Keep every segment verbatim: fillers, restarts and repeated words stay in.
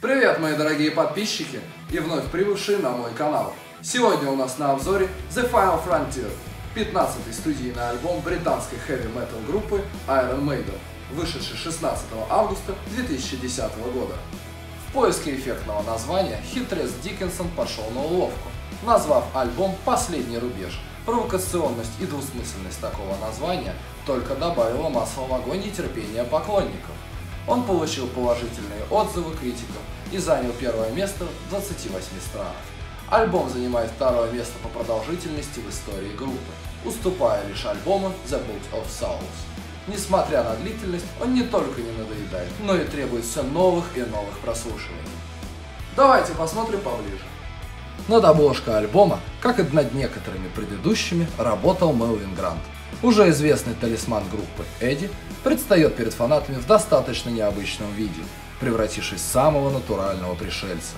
Привет, мои дорогие подписчики и вновь прибывшие на мой канал. Сегодня у нас на обзоре The Final Frontier, пятнадцатый студийный альбом британской хэви-метал группы Iron Maiden, вышедший шестнадцатого августа две тысячи десятого года. В поиске эффектного названия хитрец Диккенсон пошел на уловку, назвав альбом «Последний рубеж». Провокационность и двусмысленность такого названия только добавила масла в огонь и терпения поклонников. Он получил положительные отзывы критиков и занял первое место в двадцати восьми странах. Альбом занимает второе место по продолжительности в истории группы, уступая лишь альбому The Book of Souls. Несмотря на длительность, он не только не надоедает, но и требует все новых и новых прослушиваний. Давайте посмотрим поближе. Над обложкой альбома, как и над некоторыми предыдущими, работал Мелвин Грант. Уже известный талисман группы Эдди предстает перед фанатами в достаточно необычном виде, превратившись в самого натурального пришельца,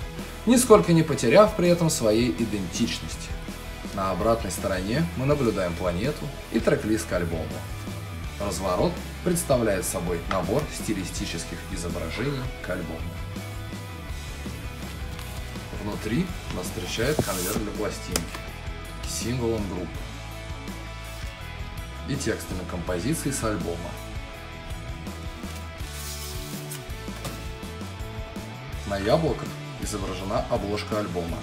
нисколько не потеряв при этом своей идентичности. На обратной стороне мы наблюдаем планету и трек-лист к альбому. Разворот представляет собой набор стилистических изображений к альбому. Внутри нас встречает конверт для пластинки с символом группы и текстами композиции с альбома. На яблоках изображена обложка альбома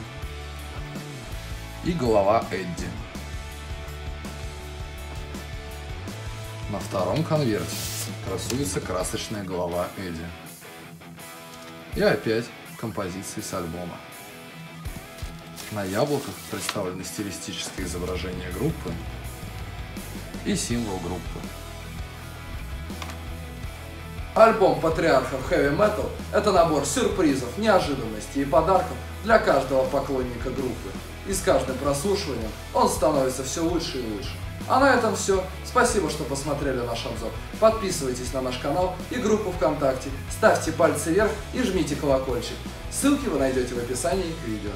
и голова Эдди. На втором конверте красуется красочная голова Эдди. И опять композиции с альбома. На яблоках представлено стилистическое изображение группы и символ группы. Альбом патриархов Heavy Metal – это набор сюрпризов, неожиданностей и подарков для каждого поклонника группы. И с каждым прослушиванием он становится все лучше и лучше. А на этом все. Спасибо, что посмотрели наш обзор. Подписывайтесь на наш канал и группу ВКонтакте, ставьте пальцы вверх и жмите колокольчик. Ссылки вы найдете в описании к видео.